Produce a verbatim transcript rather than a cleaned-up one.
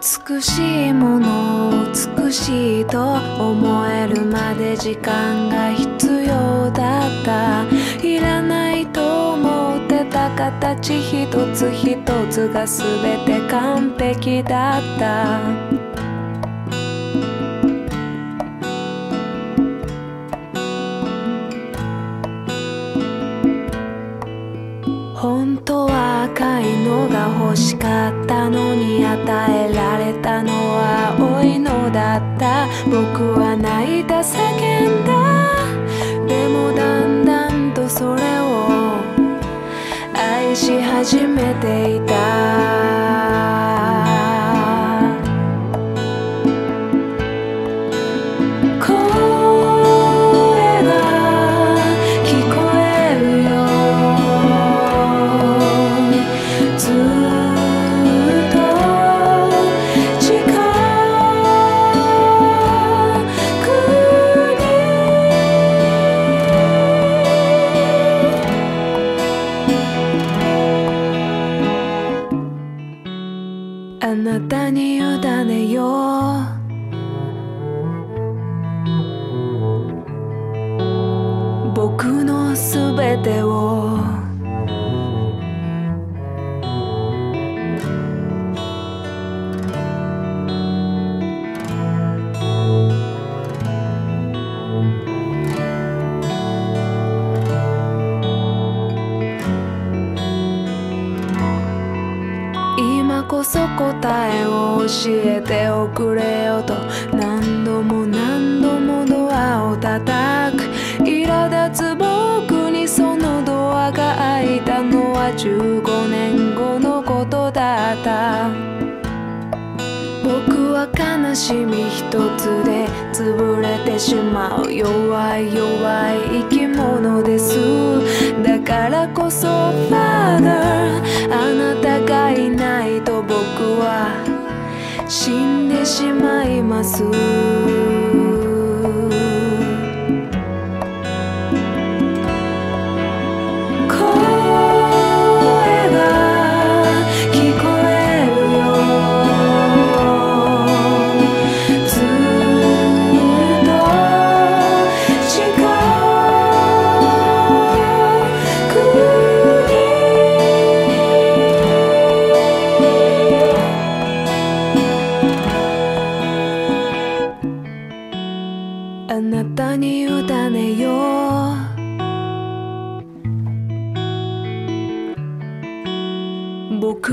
美しいものを美しいと思えるまで時間が必要だった。いらないと思ってた形一つ一つが全て完璧だった。本当は赤いのが欲しかったのに与えられたのは青いのだった。僕は泣いた叫んだ。でもだんだんとそれを愛し始めていた。あなたに委ねよう。僕のすべてを。今こそ答えを教えておくれよと何度も何度もドアを叩く。苛立つ僕にそのドアが開いたのはじゅうごねんごのことだった。僕は悲しみ一つで潰れてしまう弱い弱い生き物です。だからこそ Father、 あなたがいないと僕は死んでしまいます。あなたに委ねよう。僕